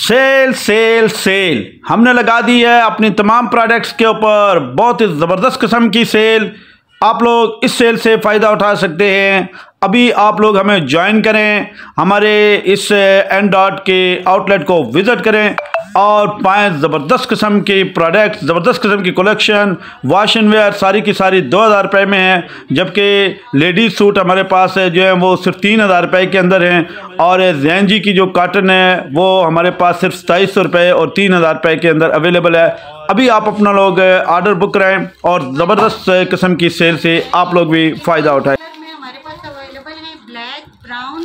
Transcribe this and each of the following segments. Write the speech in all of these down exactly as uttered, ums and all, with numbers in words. Cell cell cell हमने लगा दी है अपनी तमाम प्रोडक्ट्स के ऊपर। बहुत ही ज़बरदस्त किस्म की सेल, आप लोग इस सेल से फ़ायदा उठा सकते हैं। अभी आप लोग हमें ज्वाइन करें, हमारे इस एन डॉट के आउटलेट को विज़िट करें और पाएँ ज़बरदस्त किस्म के प्रोडक्ट्स, ज़बरदस्त किस्म की कलेक्शन। वाश एंड वेयर सारी की सारी दो हज़ार रुपये में है, जबकि लेडीज़ सूट हमारे पास है जो है वो सिर्फ तीन हज़ार रुपये के अंदर हैं। और जैन जी की जो काटन है वो हमारे पास सिर्फ सताईस सौ रुपये और तीन हज़ार रुपये के अंदर अवेलेबल है। अभी आप अपना लोग आर्डर बुक कराएँ और ज़बरदस्त किस्म की सेल से आप लोग भी फ़ायदा उठाएँ। Black, brown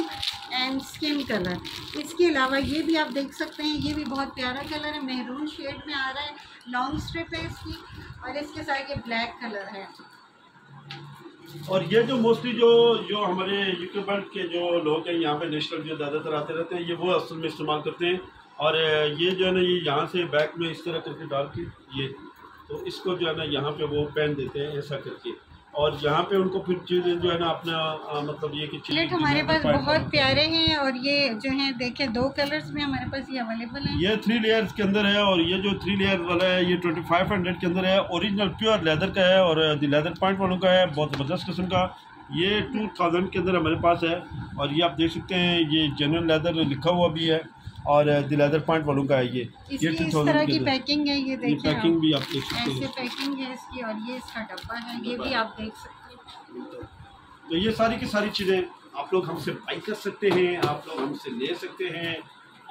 and skin colour. इसके अलावा ये भी आप देख सकते हैं, ये भी बहुत प्यारा कलर है, मेहरून शेड में आ रहा है, लॉन्ग स्ट्रिप है इसकी और इसके साथ ये ब्लैक कलर है। और ये जो मोस्टली जो जो हमारे यूके बेल्ट के जो लोग हैं यहाँ पे नेशनल जो ज़्यादातर आते रहते हैं, ये वो असल में इस्तेमाल करते हैं। और ये जो है ना, ये यहाँ से बैक में इस तरह करके डाल के ये तो इसको जो है ना यहाँ पर वो पहन देते हैं ऐसा करके। और यहाँ पे उनको फिर चीज़ें जो है ना अपना आ, मतलब ये कि चीज़ें हमारे पास बहुत प्यारे हैं। और ये जो है देखिए दो कलर्स में हमारे पास ये अवेलेबल है। ये थ्री लेयर्स के अंदर है और ये जो थ्री लेयर वाला है ये ट्वेंटी फाइव हंड्रेड के अंदर है। ओरिजिनल प्योर लेदर का है और दी लेदर पॉइंट वालों का है, बहुत ज़बरदस्त किस्म का। ये टू थाउजेंड के अंदर हमारे पास है और ये आप देख सकते हैं ये जेन्युइन लेदर लिखा हुआ भी है और दी लेदर पॉइंट वालों का है। ये ये इस तरह की पैकिंग है, ये देखिए पैकिंग भी आप देख सकते हैं, ऐसे पैकिंग है इसकी। और ये इसका डब्बा है, ये भी आप देख सकते हैं। तो ये सारी की सारी चीज़ें आप लोग हमसे बाई कर सकते हैं, आप लोग हमसे ले सकते हैं,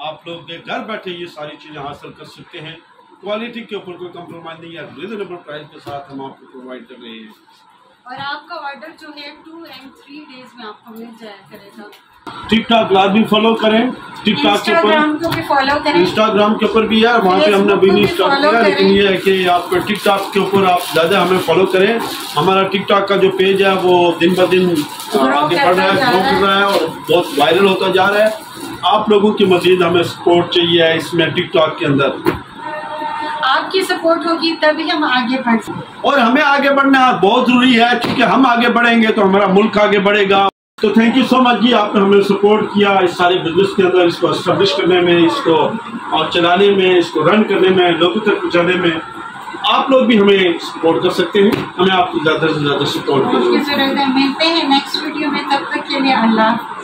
आप लोग घर बैठे ये सारी चीज़ें हासिल कर सकते हैं। क्वालिटी के ऊपर कोई कम्प्रोमाइज़ नहीं है, रिजनेबल प्राइस के साथ हम आपको प्रोवाइड कर रहे हैं। और आपका ऑर्डर जो है टू एंड थ्री डेज में आपको मिल जाया करेगा। टिकटॉक लाजमी फॉलो करें, टिकटॉक के ऊपर फॉलो करें, इंस्टाग्राम के ऊपर भी है, वहाँ पे हमने अभी नहीं स्टार्ट किया, लेकिन ये है कि आपका टिकटॉक के ऊपर आप ज़्यादा हमें फॉलो करें। हमारा टिकटॉक का जो पेज है वो दिन ब दिन आगे बढ़ रहा है, ग्रो कर रहा है और बहुत वायरल होता जा रहा है। आप लोगों की मज़ीद हमें सपोर्ट चाहिए इसमें, टिकटॉक के अंदर आपकी सपोर्ट होगी तभी हम आगे बढ़ सकते। और हमें आगे बढ़ना बहुत जरूरी है, क्योंकि हम आगे बढ़ेंगे तो हमारा मुल्क आगे बढ़ेगा। तो थैंक यू सो मच जी, आपने हमें सपोर्ट किया इस सारे बिजनेस के अंदर, इसको एस्टेब्लिश करने में, इसको और चलाने में, इसको रन करने में, लोगों तक पहुँचाने में। आप लोग भी हमें सपोर्ट कर सकते हैं, हमें आपको ज़्यादा से ज़्यादा सपोर्ट की जरूरत है। मिलते हैं नेक्स्ट वीडियो में, तब तक के लिए अल्लाह।